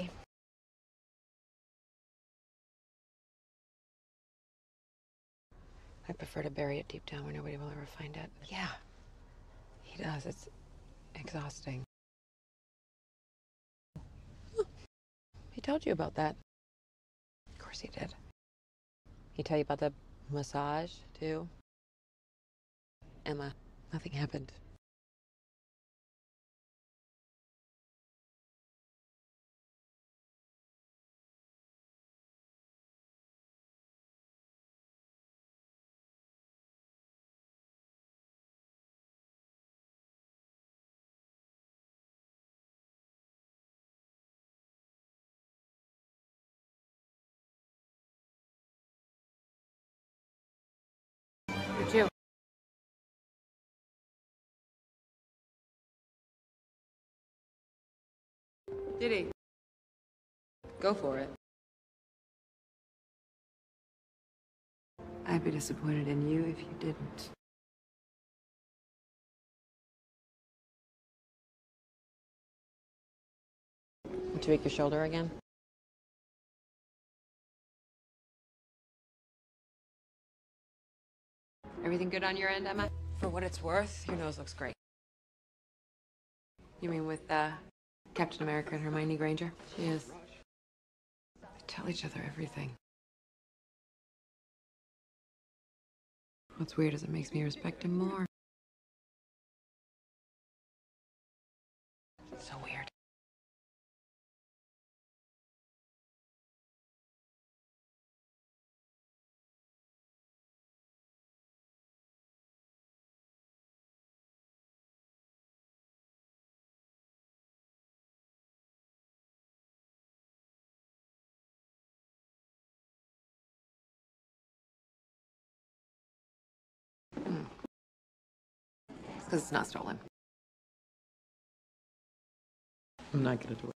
happy. I prefer to bury it deep down where nobody will ever find it. Yeah, he does. It's exhausting. He told you about that. Of course he did. He told you about the massage, too? Emma, nothing happened. Did he? Go for it. I'd be disappointed in you if you didn't. Did you break your shoulder again? Everything good on your end, Emma? For what it's worth, your nose looks great. You mean with, Captain America and Hermione Granger? She is. They tell each other everything. What's weird is it makes me respect him more. It's so weird. Because it's not stolen. I'm not gonna do it.